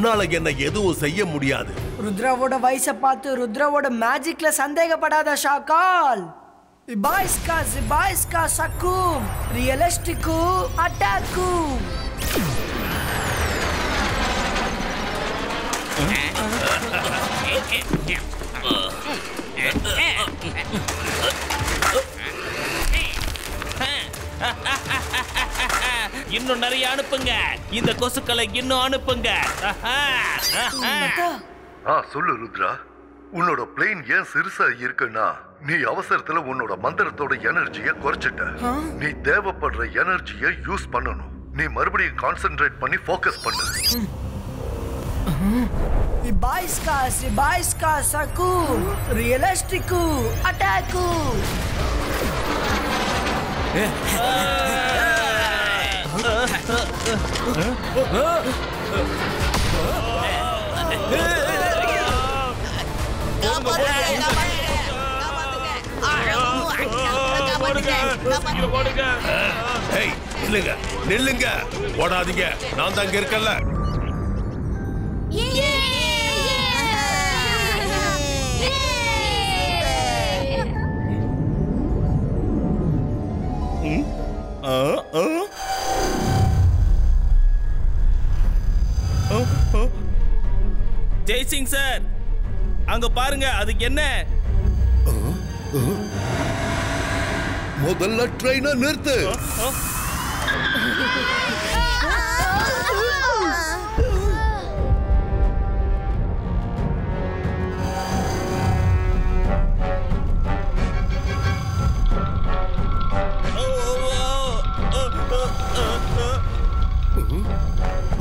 உன்னால என்ன எதுவும் செய்ய முடியாது. ருத்ராவோட வயசை பார்த்து ருத்ராவோட மேஜிக்ல சந்தேகப்படாத ஷாக்கால். இபாய்ஸ்கா சக்கும் ரியலிஸ்டிக்கு அட்டாக்கு. இன்னும் நிறைய அனுப்புங்க. இந்த கொசுக்களை இன்னும் அனுப்புங்க. சொல்லு ருத்ரா, உன்னோட பிளேன் ஏன் சிறுசா இருக்குன்னா நீ அவசரத்துல உன்னோட மந்திரத்தோட எனர்ஜியை குறைச்சிட்ட. நீ தேவைப்படுற எனர்ஜியை யூஸ் பண்ணணும். நீ மறுபடியும் கான்சென்ட்ரேட் பண்ணி ஃபோக்கஸ் பண்ணு. இபாய்ஸ்கா சக்கு ரியலிஸ்டிக்கு அட்டாக்கு. நில்லுங்க, ஓடாதீங்க, நான் தான் இங்க இருக்கல. ஜெய்சிங் சார், அங்க பாருங்க, அதுக்கு என்ன? முதல்ல ட்ரெயினை நிறுத்து.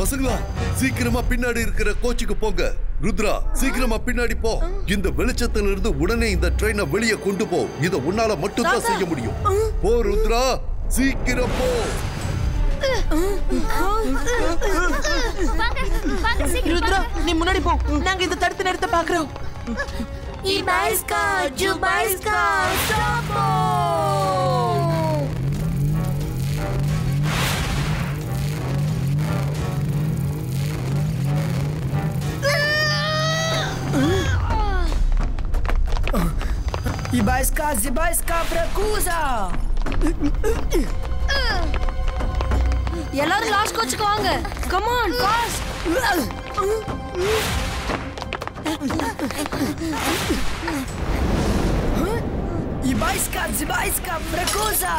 பசங்களா, சீக்கிரமா பின்னாடி இருக்கிற கோச்சுக்கு போங்க. ருத்ரா, சீக்கிரமா பின்னாடி போ. இந்த வெளிச்சத்துல இருந்து உடனே இந்த ட்ரெயினை வெளியே கொண்டு போ. இத உன்னால மட்டும் தான் செய்ய முடியும். போ ருத்ரா, சீக்கிரம் போ. ருத்ரா, நீ முன்னாடி போ. நாங்க இந்த தடுத்து நிறுத்த பாக்குறோம். Ibaisca fracuza. எல்லாரும் லாஸ்ட் கோச்சுக்கு வாங்க. கம் ஆன் காஸ். Ibaisca fracuza.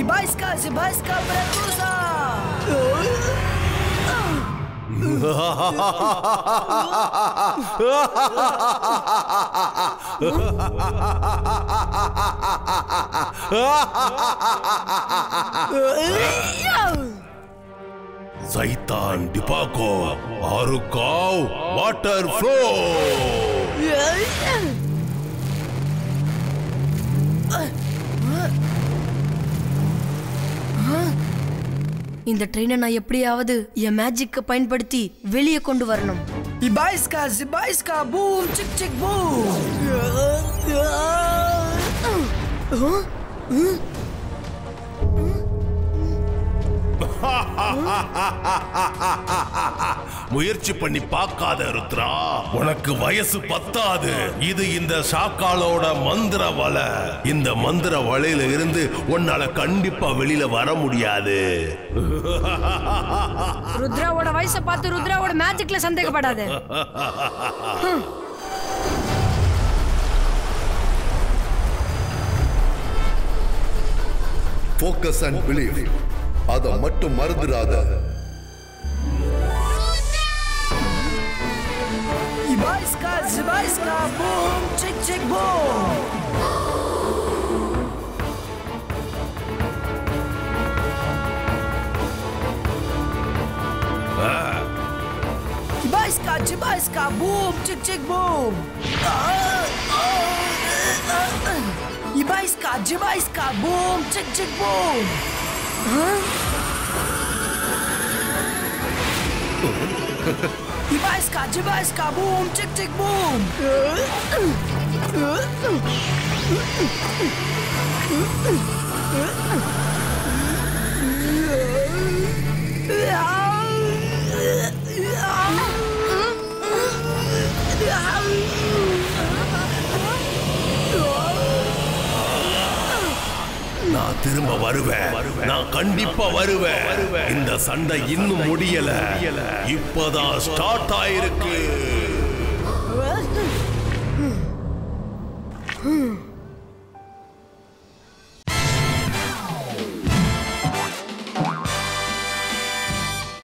Ibaisca Bracuza! Zaitan Dipako Arukau Water Flow! இந்த ட்ரெயினை நான் எப்படியாவது என் மேஜிக்க பயன்படுத்தி வெளியே கொண்டு வரணும். இபாய்ஸ்கா பூம் சிக் சிக் பூம். முயற்சி பண்ணி பார்க்காத ருத்ரா, உனக்கு வயசு பத்தாது. இது இந்த ஷாக்காலோட மந்திர வலை. இந்த மந்திர வலையில இருந்து உன்னால கண்டிப்பா வெளியில வர முடியாது. ருத்ராவோட வயசை பார்த்து ருத்ராவோட மேஜிக்ல சந்தேகப்படாத. Focus and believe. அதை மட்டும் மறந்துடாத. இபாய்ஸ்கா பூம் சிக் சிக் பூம். இபாய்ஸ்கா பூம் சிக் சிக் பூம். இபாய்ஸ்கா boom sick sick boom. Ibaisca, boom, tick, tick, boom. நான் திரும்ப வருவேன். நான் கண்டிப்பா வருவேன். இந்த சண்டை இன்னும் முடியல. இப்பதான் ஸ்டார்ட் ஆயிருக்கு.